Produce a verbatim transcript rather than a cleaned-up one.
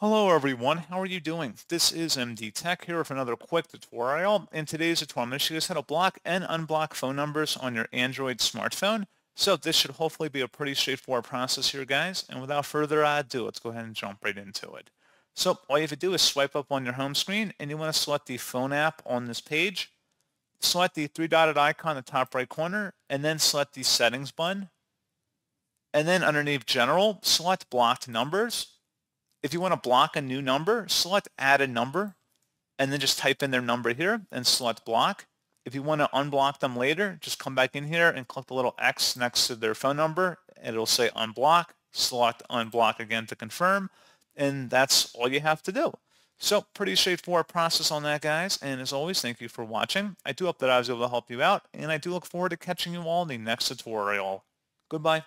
Hello everyone, how are you doing? This is M D Tech here with another quick tutorial. In today's tutorial, I'm going to show you guys how to block and unblock phone numbers on your Android smartphone. So this should hopefully be a pretty straightforward process here, guys. And without further ado, let's go ahead and jump right into it. So all you have to do is swipe up on your home screen and you want to select the phone app on this page. Select the three-dotted icon in the top right corner and then select the settings button. And then underneath general, select blocked numbers. If you want to block a new number, select add a number and then just type in their number here and select block. If you want to unblock them later, just come back in here and click the little X next to their phone number and it'll say unblock. Select unblock again to confirm, and that's all you have to do. So pretty straightforward process on that, guys, and as always, thank you for watching. I do hope that I was able to help you out, and I do look forward to catching you all in the next tutorial. Goodbye.